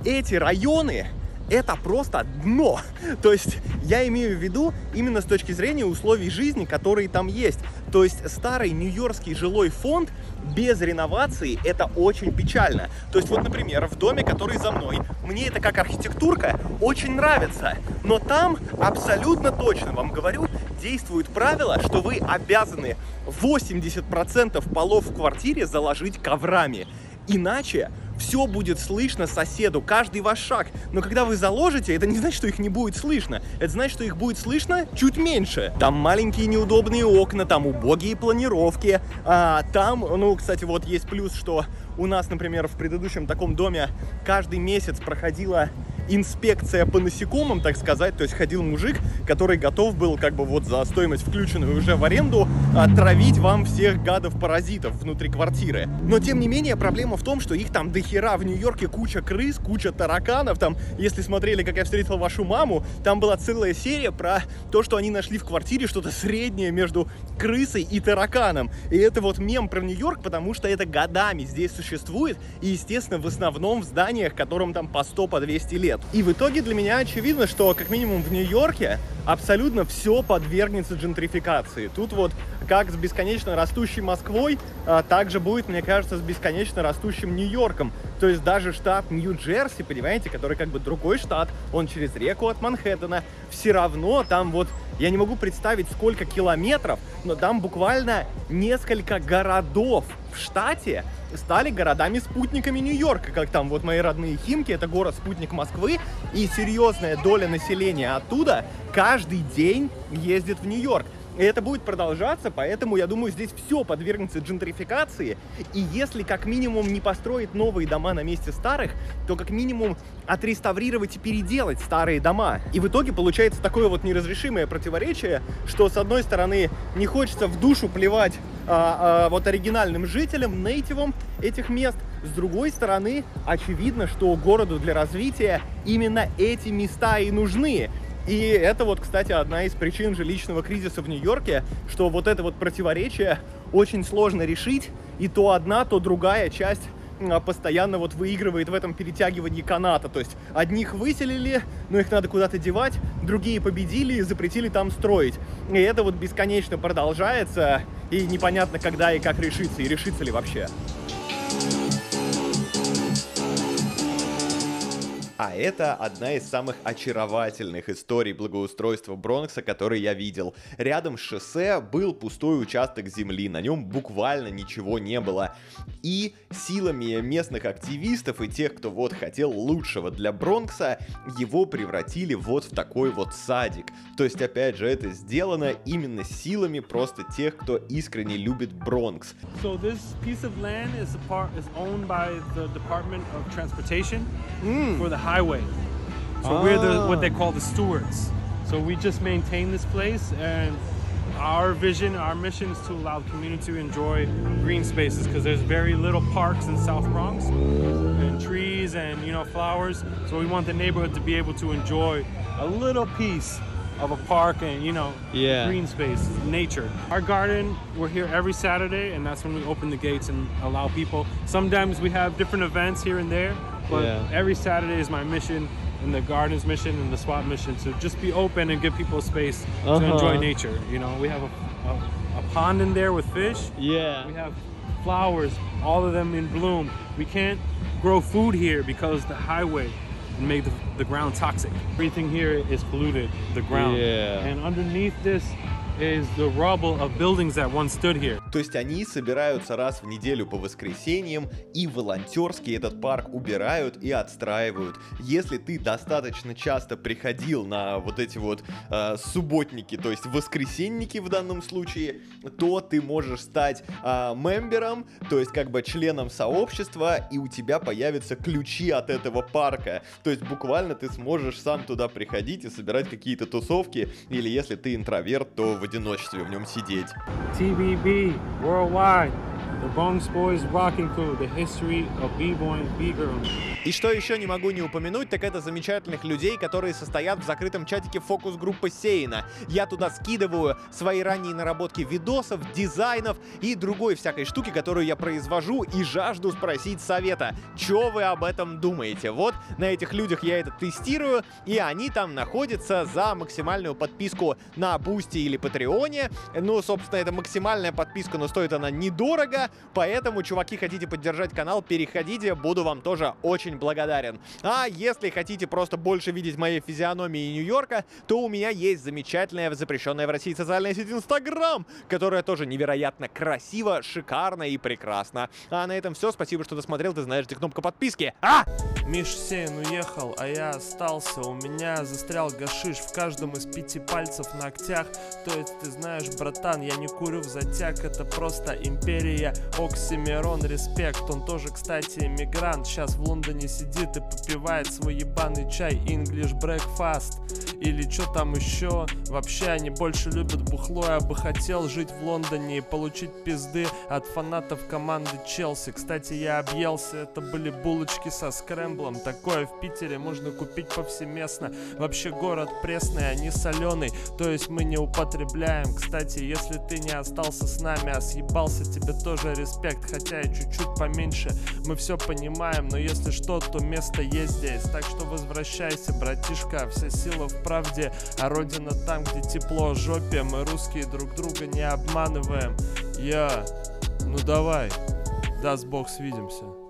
эти районы — это просто дно. То есть я имею в виду именно с точки зрения условий жизни, которые там есть. То есть старый нью-йоркский жилой фонд без реновации — это очень печально. То есть вот, например, в доме, который за мной, мне это как архитектурка очень нравится, но там абсолютно точно, вам говорю, действует правило, что вы обязаны восемьдесят процентов полов в квартире заложить коврами. Иначе все будет слышно соседу, каждый ваш шаг. Но когда вы заложите, это не значит, что их не будет слышно. Это значит, что их будет слышно чуть меньше. Там маленькие неудобные окна, там убогие планировки. А, там, ну, кстати, вот есть плюс, что у нас, например, в предыдущем таком доме каждый месяц проходила инспекция по насекомым, так сказать. То есть ходил мужик, который готов был как бы вот за стоимость, включенную уже в аренду, травить вам всех гадов-паразитов внутри квартиры. Но тем не менее проблема в том, что их там дохера в Нью-Йорке, куча крыс, куча тараканов. Там, если смотрели «Как я встретил вашу маму», там была целая серия про то, что они нашли в квартире что-то среднее между крысой и тараканом. И это вот мем про Нью-Йорк, потому что это годами здесь существует. И, естественно, в основном в зданиях, которым там по сто, по двести лет. И в итоге для меня очевидно, что как минимум в Нью-Йорке абсолютно все подвергнется джентрификации. Тут вот как с бесконечно растущей Москвой, а также будет, мне кажется, с бесконечно растущим Нью-Йорком. То есть даже штат Нью-Джерси, понимаете, который как бы другой штат, он через реку от Манхэттена, все равно там вот, я не могу представить, сколько километров, но там буквально несколько городов в штате стали городами-спутниками Нью-Йорка, как там вот мои родные Химки, это город-спутник Москвы, и серьезная доля населения оттуда каждый день ездит в Нью-Йорк. И это будет продолжаться, поэтому, я думаю, здесь все подвергнется джентрификации. И если как минимум не построить новые дома на месте старых, то как минимум отреставрировать и переделать старые дома. И в итоге получается такое вот неразрешимое противоречие, что, с одной стороны, не хочется в душу плевать а, а, вот оригинальным жителям, нейтивам этих мест. С другой стороны, очевидно, что городу для развития именно эти места и нужны. И это вот, кстати, одна из причин жилищного кризиса в Нью-Йорке, что вот это вот противоречие очень сложно решить, и то одна, то другая часть постоянно вот выигрывает в этом перетягивании каната. То есть одних выселили, но их надо куда-то девать, другие победили и запретили там строить. И это вот бесконечно продолжается, и непонятно, когда и как решится, и решится ли вообще. А это одна из самых очаровательных историй благоустройства Бронкса, которые я видел. Рядом с шоссе был пустой участок земли, на нем буквально ничего не было. И силами местных активистов и тех, кто вот хотел лучшего для Бронкса, его превратили вот в такой вот садик. То есть, опять же, это сделано именно силами просто тех, кто искренне любит Бронкс. So this piece of land is a part, is owned by the Department of Transportation for the highway. So ah. we're the, what they call the stewards. So we just maintain this place, and our vision, our mission is to allow the community to enjoy green spaces, because there's very little parks in South Bronx, and trees and, you know, flowers. So we want the neighborhood to be able to enjoy a little piece of a park and, you know, yeah. green space, nature. Our garden, we're here every Saturday, and that's when we open the gates and allow people. Sometimes we have different events here and there, but yeah. every Saturday is my mission and the garden's mission and the swap mission, so just be open and give people space uh-huh. to enjoy nature. You know, we have a, a, a pond in there with fish. Yeah. We have flowers, all of them in bloom. We can't grow food here because the highway made the, the ground toxic. Everything here is polluted, the ground. Yeah. And underneath this is the rubble of buildings that once stood here. То есть они собираются раз в неделю по воскресеньям и волонтерски этот парк убирают и отстраивают. Если ты достаточно часто приходил на вот эти вот э, субботники, то есть воскресенники в данном случае, то ты можешь стать э, мембером, то есть как бы членом сообщества, и у тебя появятся ключи от этого парка. То есть буквально ты сможешь сам туда приходить и собирать какие-то тусовки, или если ты интроверт, то в одиночестве в нем сидеть. ти би би worldwide, the Bronx Boys Rocking Crew, the history of b-boy and b-girl. И что еще не могу не упомянуть, так это замечательных людей, которые состоят в закрытом чатике фокус-группы Сейна. Я туда скидываю свои ранние наработки видосов, дизайнов и другой всякой штуки, которую я произвожу, и жажду спросить совета. Че вы об этом думаете? Вот на этих людях я это тестирую, и они там находятся за максимальную подписку на Бусти или Патреоне. Ну, собственно, это максимальная подписка, но стоит она недорого, поэтому, чуваки, хотите поддержать канал, переходите, буду вам тоже очень благодарен. А если хотите просто больше видеть моей физиономии Нью-Йорка, то у меня есть замечательная запрещенная в России социальная сеть Инстаграм, которая тоже невероятно красива, шикарна и прекрасна. А на этом все. Спасибо, что досмотрел. Ты знаешь, где кнопка подписки. А! Миш Сейн уехал, а я остался. У меня застрял гашиш в каждом из пяти пальцев на ногтях. То есть ты знаешь, братан, я не курю в затяг. Это просто империя. Оксимирон, респект. Он тоже, кстати, иммигрант. Сейчас в Лондоне ресторане сидит и попивает свой ебаный чай English breakfast или что там еще. Вообще они больше любят бухло. Я бы хотел жить в Лондоне и получить пизды от фанатов команды Челси. Кстати, я объелся, это были булочки со скрэмблом. Такое в Питере можно купить повсеместно. Вообще город пресный, а не соленый, то есть мы не употребляем. Кстати, если ты не остался с нами, а съебался, тебе тоже респект, хотя и чуть-чуть поменьше. Мы все понимаем, но если что, то место есть здесь. Так что возвращайся, братишка, вся сила в правде, а родина там, где тепло, жопе. Мы русские, друг друга не обманываем. Я, ну давай, даст Бог, свидимся.